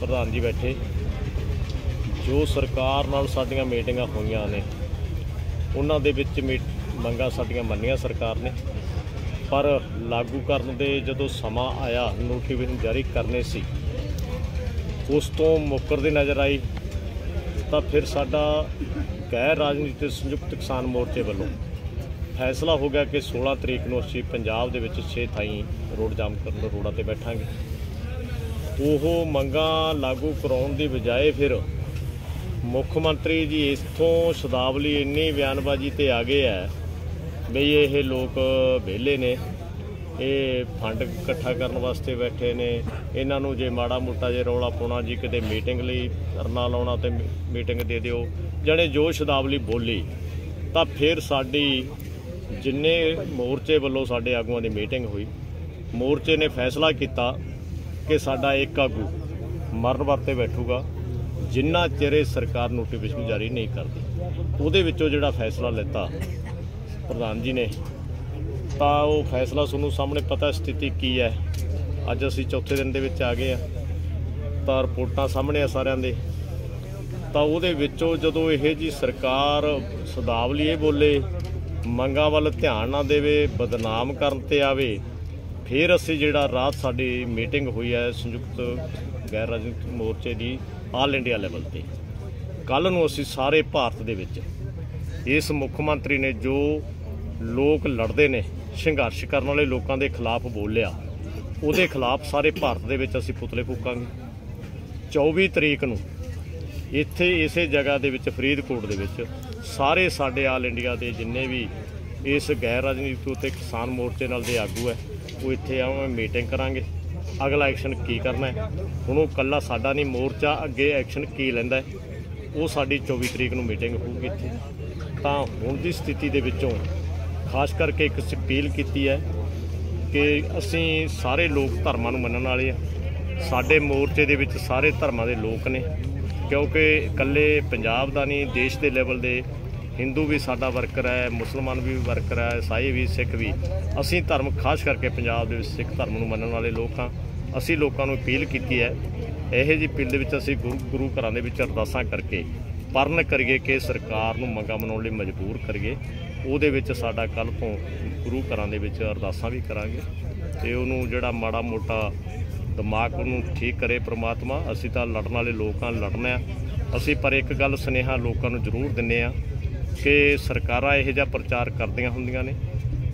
प्रधान जी बैठे जो सरकार नाल साडियां मीटिंगां होईयां ने उन्हां दे विच मंगां साडियां मन्नियां सरकार ने, पर लागू करन दे जदों समा आया नोटिफिकेशन जारी करने सी उस तों मुकरदे नज़र आई तां फिर साडा गैर राजनीतिक संयुक्त किसान मोर्चे वल्लों फैसला हो गया कि 16 तरीक नूं असीं पंजाब दे विच 6 थाईं रोड जाम करन दे रोडां ते बैठांगे। ओहो मंगां लागू कराउण दी बजाए फिर मुख्यमंत्री जी इथों शब्दावली इन्नी बयानबाजी ते आ गए है बी यह लोग वेले ने, ये फंड इकट्ठा करने वास्ते बैठे ने, इन्हों जे माड़ा मोटा जे रौला पाना जी किते मीटिंग लई धरना लाउणा ते मीटिंग दे दिओ, जने जो शब्दावली बोली तां फिर साडी जिन्ने मोर्चे वल्लों साडे आगूआं दी मीटिंग होई, मोर्चे ने फैसला कीता कि साडा एक आगू मरण वरते बैठूगा जिन्ना चिरे सरकार नोटिफिकेशन जारी नहीं करती। उहदे विचों जिहड़ा फैसला लेता प्रधान जी ने तां वो फैसला तुहानूं सामने पता स्थिति की है। अज्ज असीं चौथे दिन दे विच आ गए आ तां रिपोर्टां सामने आ सारिआं दे, तां उहदे विचों जदों इह जी सरकार सदावली बोले मंगां वल ध्यान ना देवे बदनाम करन ते आवे, फिर असीं जिहड़ा रात साडी मीटिंग होई है संयुक्त गैर राजनीतिक मोर्चे की आल इंडिया लैवल पर, कल नूं असीं सारे भारत दे विच इस मुख्यमंत्री ने जो लोग लड़ते ने संघर्ष करने वाले लोगों के खिलाफ बोलिया उहदे खिलाफ सारे भारत दे विच असीं पुतले फूकांगे। 24 तरीक नूं इत्थे इसे जगह दे विच फरीदकोट दे विच सारे साडे आल इंडिया के जिन्ने भी इस गैर राजनीतिक ते किसान मोर्चे नाल दे आगू है वो इत्थे आवां मीटिंग करांगे। अगला एक्शन की करना है हुण कल्ला साडा नहीं मोर्चा अगे एक्शन की लैंदा है वो साडी 24 तरीक नूं मीटिंग होगी। इत्थे तां हुण दी स्थिति दे विचों खास करके एक अपील कीती है कि असीं सारे लोग धर्मां नूं मनण वाले आ, साडे मोर्चे दे विच सारे धर्मां दे लोक ने, क्योंकि कल्ले पंजाब दा नहीं देश दे लेवल दे हिंदू भी साडा वर्कर है, मुसलमान भी वर्कर है, ईसाई भी, सिख भी, असीं धर्म खास करके पंजाब दे विच सिख धर्म नूं मनण वाले लोक हां। असीं लोगों को अपील की है यह जी अपील असीं गुरु घरां दे विच अरदासां करके परन करिए कि सरकार नूं मंगां मनाउण लई मजबूर करिए। उहदे विच साडा कल तों गुरु घरां दे विच अरदासां भी करांगे ते उहनूं जिहड़ा माड़ा मोटा दिमाग नूं ठीक करे परमात्मा। असीं तां लड़न वाले लोकां लड़ना असीं, पर एक गल सुनेहा लोकां नूं जरूर दिंने आ कि सरकारां इहो जिहा प्रचार करदियां हुंदियां ने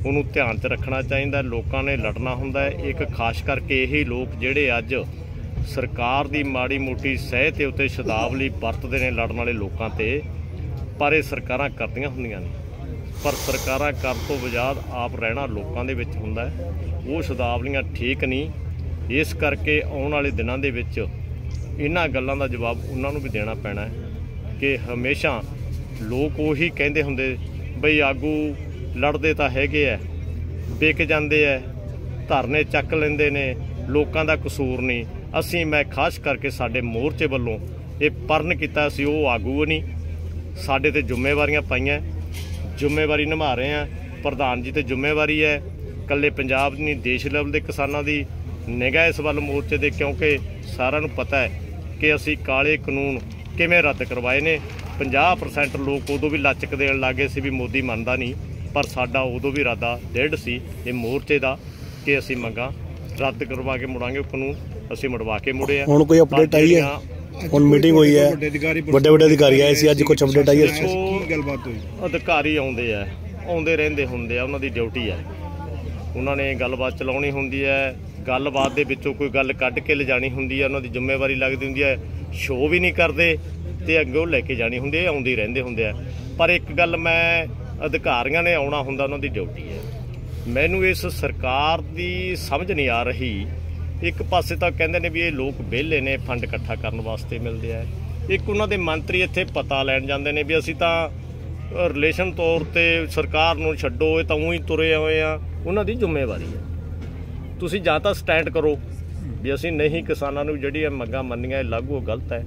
उन्हों ध्यान च रखना चाहिए, लोगों ने लड़ना होंदा है। एक खास करके यही लोग जोड़े अज सरकार की माड़ी मोटी सह ते उत्ते शब्दावली वरतते हैं लड़न वाले लोगों से, पर सरकारां करदियां हुंदियां ने, पर सरकारां कर तो बजाद आप रहना लोगों दे विच हुंदा है। वो शब्दावलियां ठीक नहीं, इस करके आने वाले दिनों दे विच इन्हां गल्लां दा जवाब उन्हां नूं भी देना पैना है कि हमेशा लोग उही कहिंदे हुंदे बई आगू लड़ते तो है बिक जाते हैं, धरने चक लेंदे ने, लोगों का कसूर नहीं। असी मैं खास करके साडे मोर्चे वल्लों ये परन किया आगू नहीं, साडे ते जिम्मेवारियां पाइयां, जिम्मेवारी निभा रहे हैं। प्रधान जी ते जिम्मेवारी है, कल्ले पंजाब नहीं देश लेवल के किसानों की निगाह इस वल मोर्चे दे, क्योंकि सारा नूं पता है कि असी काले कानून किवें रद्द करवाए ने। 50% लोग उदों भी लचक देण लग गए सी भी मोदी मनदा नहीं, पर साडा उदों भी इरादा डेढ़ सी ये मोर्चे का कि असी मंगां रद्द करवा के मुड़ांगे कानून, असी मुड़वा के मुड़े। हुण कोई अपडेट आई है? हुण मीटिंग होई है, बड़े बड़े अधिकारी आए सी, अज कुछ अपडेट आई है? गलबात होई, अधिकारी आउंदे आ, आउंदे रहिंदे हुंदे आ, उन्हां दी ड्यूटी है, उन्हां ने गलबात चलाउणी हुंदी है, गलबात दे विचों कोई गल कढ के लिजाणी हुंदी है, उन्हां दी जिम्मेवारी लगदी हुंदी है, शो भी नहीं करदे ते अग्गों लैके जाणी हुंदी, आउंदे रहिंदे हुंदे आ। पर एक गल मैं अधिकारियों ने आना होंदा, उन्हां दी ड्यूटी है। मैनू इस सरकार की समझ नहीं आ रही, एक पासे तो कहते हैं भी ये लोग वेले ने फंड इकट्ठा करने वास्ते मिलते हैं, एक उन्हां दे मंत्री इत्थे पता लैण जाते हैं भी असी तां रिलेशन तौर पर सरकार नूं छड्डो ये तां उहीं तुरे होए आ। उन्हां दी जिम्मेवारी है, तुसीं जां तां स्टैंड करो भी असी नहीं किसानां नूं जिहड़ियां मंगां मन्नियां लागू गलत है,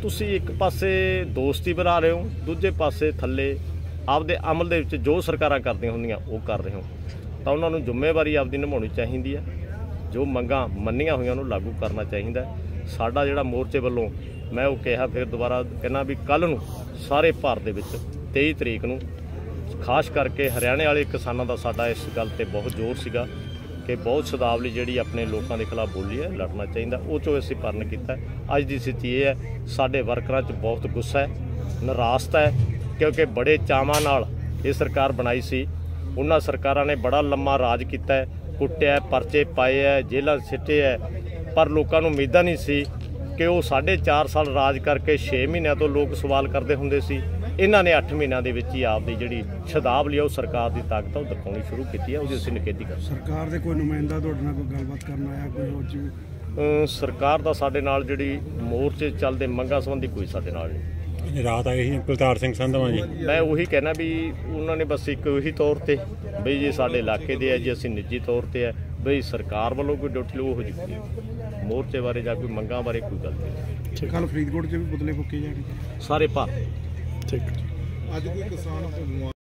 तुसीं एक पासे दोस्ती बना रहे हो, दूजे पासे थल्ले आपदे अमल दे विच जो सरकारां करदियां हुंदियां वो कर रहे हो, तां उन्हां नूं जिम्मेवारी आपदी निभाउणी चाहीदी है, जो मंगां मन्नियां होईयां नूं लागू करना चाहीदा है। साडा जिहड़ा मोर्चे वल्लों मैं वो कहा फिर दोबारा कहना भी कल नूं सारे भारत दे विच 23 तरीक नूं खास करके हरियाणे वाले किसानों का साडा इस गल ते बहुत जोर सीगा कि बहुत शब्दावली जी अपने लोगों के खिलाफ बोली है लड़ना चाहिए। वो चो असी परन किया। अज की स्थिति ये है साढ़े वर्करां च बहुत गुस्सा है, निराशता है, क्योंकि बड़े चावां नाल ये सरकार बनाई सी। उन्हां सरकारां ने बड़ा लम्मा राज कीता है, कुट्टिया, परचे पाए है, जेलां सिटे है, पर लोगों नूं उम्मीदां नहीं सी कि वो 4.5 साल राज करके 6 महीनों तो लोग सवाल करते होंदे सी। इन्हां ने 8 महीनों के ही आपकी जी शब्दावली है सरकार की ताकत दिखानी शुरू की है। उसकी असं निखेधी कर सरकार दे कोई नुमाइंदा कोई गलबात करना आया कोई सरकार का साडे नाल जी मोर्चे चलते मंगां संबंधी कोई साडे नाल नहीं। रात आए ही कुलतार सिंह संधवा जी मैं उ कहना भी उन्होंने बस एक ही तौर पर बी जी साडे इलाके दे है जी असीं निजी तौर पर है बी सरकार वालों कोई ड्यूटी लो हो मोर्चे बारे या कोई मंगां बारे कोई गल नहीं। कल फरीदकोट 'च भी पुतले फुके जाएंगे सारे भारत ठीक। आज कोई किसान